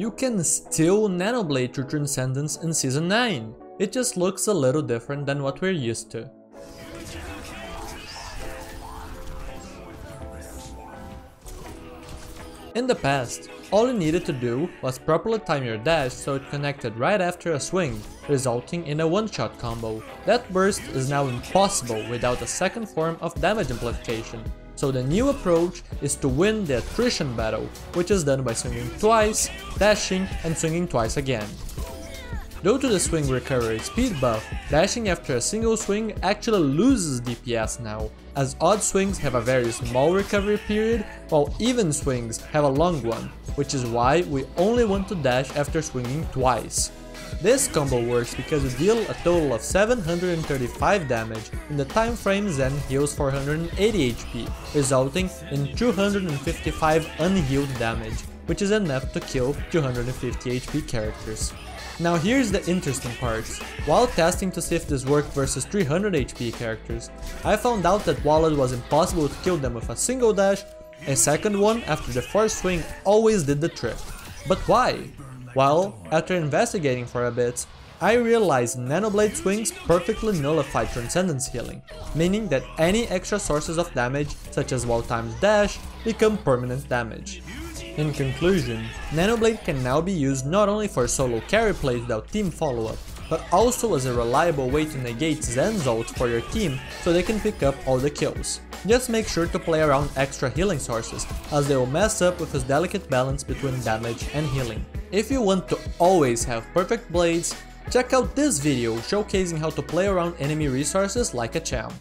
You can still Nanoblade through Transcendence in Season 9. It just looks a little different than what we're used to. In the past, all you needed to do was properly time your dash so it connected right after a swing, resulting in a one-shot combo. That burst is now impossible without a second form of damage amplification, so the new approach is to win the attrition battle, which is done by swinging twice, dashing and swinging twice again. Due to the swing recovery speed buff, dashing after a single swing actually loses DPS now, as odd swings have a very small recovery period, while even swings have a long one, which is why we only want to dash after swinging twice. This combo works because you deal a total of 735 damage in the time frame Zen heals 480 HP, resulting in 255 unhealed damage, which is enough to kill 250 HP characters. Now here's the interesting part. While testing to see if this worked versus 300 HP characters, I found out that while it was impossible to kill them with a single dash, a second one after the first swing always did the trick. But why? Well, after investigating for a bit, I realized Nanoblade swings perfectly nullify Transcendence healing, meaning that any extra sources of damage, such as Wall Time's dash, become permanent damage. In conclusion, Nanoblade can now be used not only for solo carry plays without team follow-up, but also as a reliable way to negate Zen's ult for your team so they can pick up all the kills. Just make sure to play around extra healing sources, as they will mess up with his delicate balance between damage and healing. If you want to always have perfect blades, check out this video showcasing how to play around enemy resources like a champ.